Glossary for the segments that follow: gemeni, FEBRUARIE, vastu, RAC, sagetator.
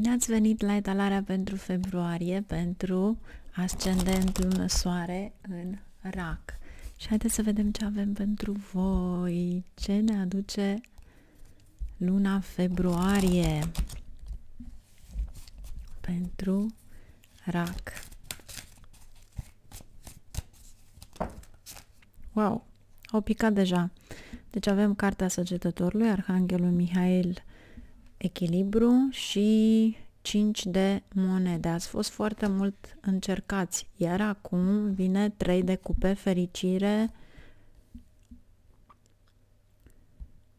Bine ați venit la etalarea pentru februarie, pentru ascendentul Soare în RAC. Și haideți să vedem ce avem pentru voi, ce ne aduce luna februarie pentru RAC. Wow, au picat deja. Deci avem cartea Săgetătorului, Arhanghelul Mihail, echilibru și 5 de monede. Ați fost foarte mult încercați, iar acum vine 3 de cupe, fericire.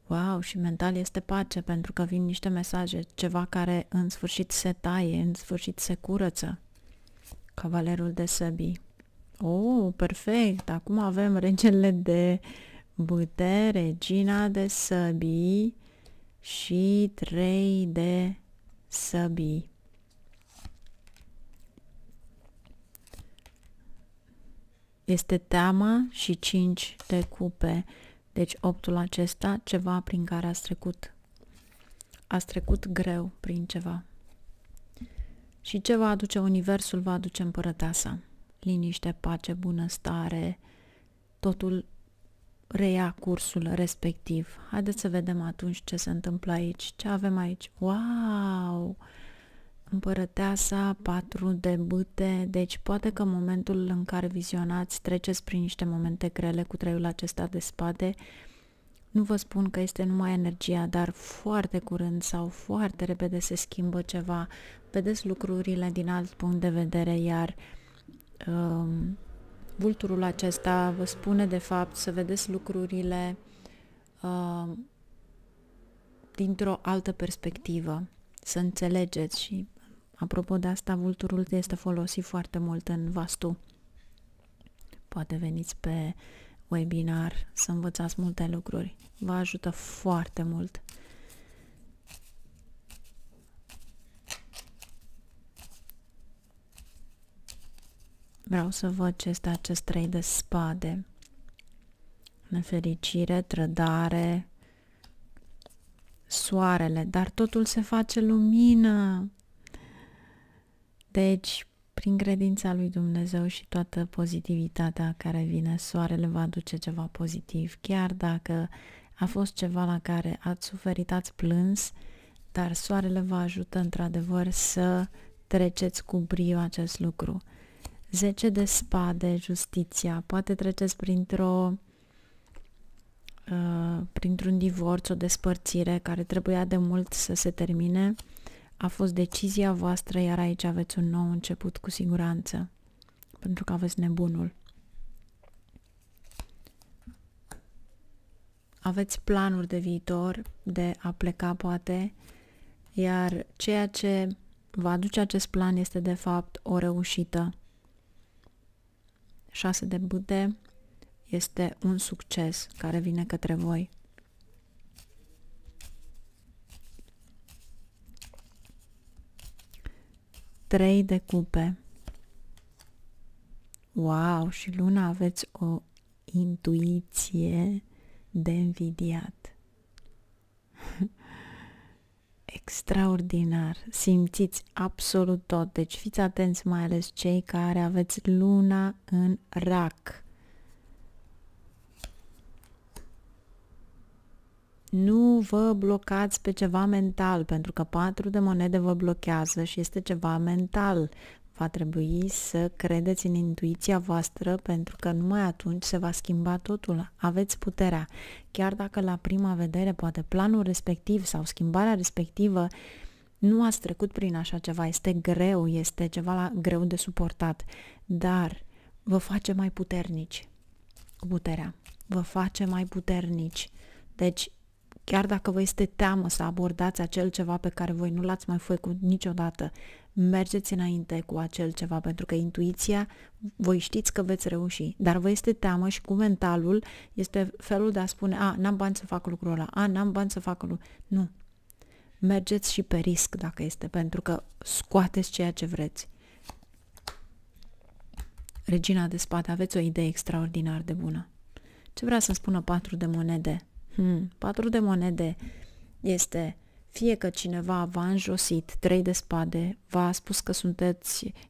Wow, și mental este pace, pentru că vin niște mesaje, ceva care în sfârșit se taie, în sfârșit se curăță. Cavalerul de săbii. Oh, perfect! Acum avem regele de bâte, regina de săbii și 3 de săbii. Este teama și 5 de cupe. Deci 8-ul acesta, ceva prin care ați trecut. Ați trecut greu prin ceva. Și ce va aduce universul? Va aduce împărăteasa. Liniște, pace, bunăstare, totul reia cursul respectiv. Haideți să vedem atunci ce se întâmplă aici. Ce avem aici? Wow! Împărăteasa, 4 de bâte. Deci poate că în momentul în care vizionați treceți prin niște momente grele cu treiul acesta de spade. Nu vă spun că este numai energia, dar foarte curând sau foarte repede se schimbă ceva. Vedeți lucrurile din alt punct de vedere, iar vulturul acesta vă spune de fapt să vedeți lucrurile dintr-o altă perspectivă, să înțelegeți. Și apropo de asta, vulturul este folosit foarte mult în vastu. Poate veniți pe webinar să învățați multe lucruri, vă ajută foarte mult. Vreau să văd ce este acest 3 de spade. Nefericire, trădare, soarele, dar totul se face lumină. Deci, prin credința lui Dumnezeu și toată pozitivitatea care vine, soarele va aduce ceva pozitiv. Chiar dacă a fost ceva la care ați suferit, ați plâns, dar soarele vă ajută într-adevăr să treceți cu brio acest lucru. 10 de spade, justiția. Poate treceți printr-un divorț, o despărțire care trebuia de mult să se termine. A fost decizia voastră, iar aici aveți un nou început cu siguranță, pentru că aveți nebunul. Aveți planuri de viitor, de a pleca poate, iar ceea ce vă aduce acest plan este de fapt o reușită. 6 de bâte este un succes care vine către voi. Trei de cupe. Wow! Și luna, aveți o intuiție de invidiat. Extraordinar! Simțiți absolut tot, deci fiți atenți, mai ales cei care aveți luna în RAC. Nu vă blocați pe ceva mental, pentru că 4 de monede vă blochează și este ceva mental. Va trebui să credeți în intuiția voastră, pentru că numai atunci se va schimba totul. Aveți puterea. Chiar dacă la prima vedere poate planul respectiv sau schimbarea respectivă nu ați trecut prin așa ceva, este greu, este ceva greu de suportat, dar vă face mai puternici. Puterea vă face mai puternici. Deci, chiar dacă vă este teamă să abordați acel ceva pe care voi nu l-ați mai făcut niciodată, mergeți înainte cu acel ceva, pentru că intuiția, voi știți că veți reuși, dar vă este teamă și cu mentalul este felul de a spune: a, n-am bani să fac lucrul ăla, a, n-am bani să fac lucrul. Nu. Mergeți și pe risc dacă este, pentru că scoateți ceea ce vreți. Regina de spate, aveți o idee extraordinar de bună. Ce vrea să-mi spună 4 de monede? 4 de monede este: Fie că cineva v-a înjosit 3 de spade, v-a spus că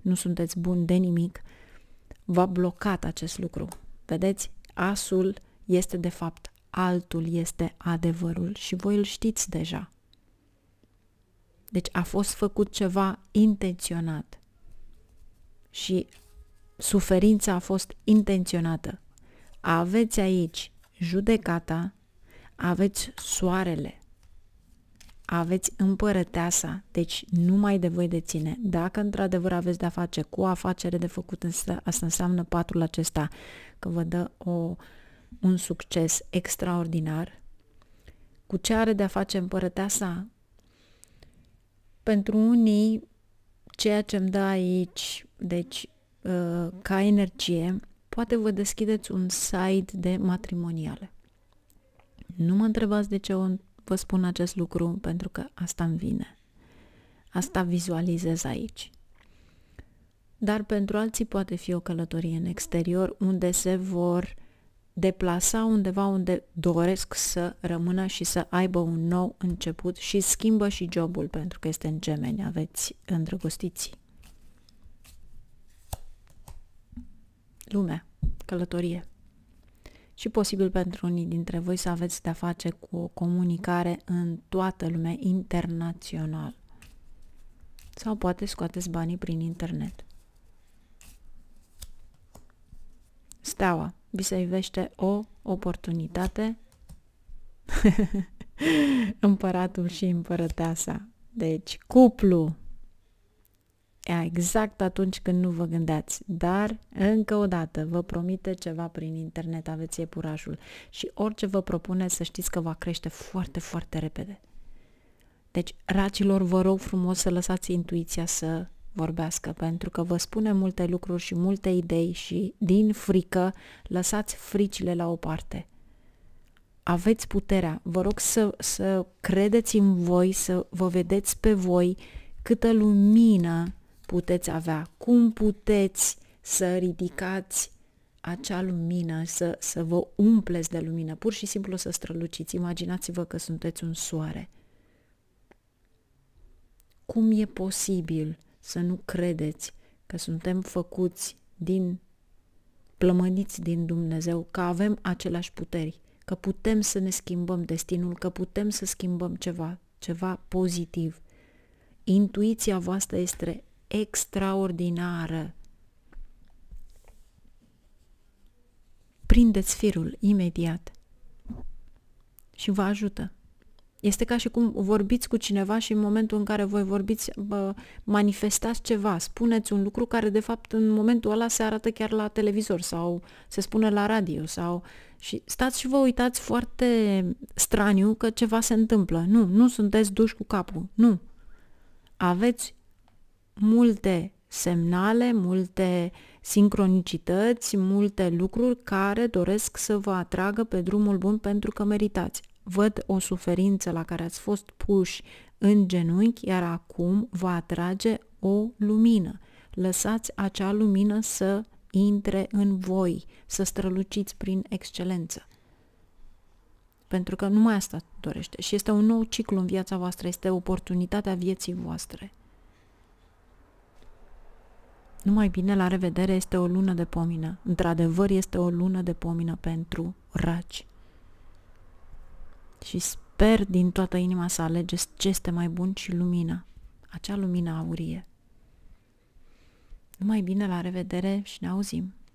nu sunteți buni de nimic, v-a blocat acest lucru. Vedeți? Asul este de fapt altul, este adevărul și voi îl știți deja. Deci a fost făcut ceva intenționat și suferința a fost intenționată. Aveți aici judecata, aveți soarele, aveți împărăteasa, deci nu mai de voi deține. Dacă într-adevăr aveți de-a face cu o afacere de făcut, asta înseamnă patul acesta că vă dă un succes extraordinar. Cu ce are de-a face împărăteasa? Pentru unii, ceea ce îmi dă aici, deci ca energie, poate vă deschideți un site de matrimoniale. Nu mă întrebați de ce vă spun acest lucru, pentru că asta îmi vine. Asta vizualizez aici. Dar pentru alții poate fi o călătorie în exterior, unde se vor deplasa undeva unde doresc să rămână și să aibă un nou început și schimbă și jobul, pentru că este în Gemeni, aveți îndrăgostiții. Lumea, călătorie. Și posibil pentru unii dintre voi să aveți de-a face cu o comunicare în toată lumea, internațional. Sau poate scoateți banii prin internet. Steaua. Vi se ivește o oportunitate. Împăratul și împărăteasa. Deci, cuplu. Exact atunci când nu vă gândeați, dar încă o dată vă promite ceva prin internet, aveți iepurașul și orice vă propuneți să știți că va crește foarte, foarte repede. Deci, racilor, vă rog frumos să lăsați intuiția să vorbească, pentru că vă spune multe lucruri și multe idei și din frică lăsați fricile la o parte. Aveți puterea, vă rog să credeți în voi, să vă vedeți pe voi câtă lumină puteți avea, cum puteți să ridicați acea lumină, să vă umpleți de lumină, pur și simplu să străluciți. Imaginați-vă că sunteți un soare. Cum e posibil să nu credeți că suntem făcuți plămădiți din Dumnezeu, că avem aceleași puteri, că putem să ne schimbăm destinul, că putem să schimbăm ceva pozitiv. Intuiția voastră este extraordinară. Prindeți firul imediat și vă ajută. Este ca și cum vorbiți cu cineva și în momentul în care voi vorbiți, manifestați ceva, spuneți un lucru care de fapt în momentul ăla se arată chiar la televizor sau se spune la radio sau... și stați și vă uitați foarte straniu că ceva se întâmplă. Nu sunteți duși cu capul, nu. Aveți multe semnale, multe sincronicități, multe lucruri care doresc să vă atragă pe drumul bun pentru că meritați. Văd o suferință la care ați fost puși în genunchi, iar acum vă atrage o lumină. Lăsați acea lumină să intre în voi, să străluciți prin excelență. Pentru că numai asta dorește și este un nou ciclu în viața voastră, este oportunitatea vieții voastre. Numai bine, la revedere, este o lună de pomină. Într-adevăr, este o lună de pomină pentru raci. Și sper din toată inima să alegeți ce este mai bun și lumina, acea lumină aurie. Numai bine, la revedere și ne auzim!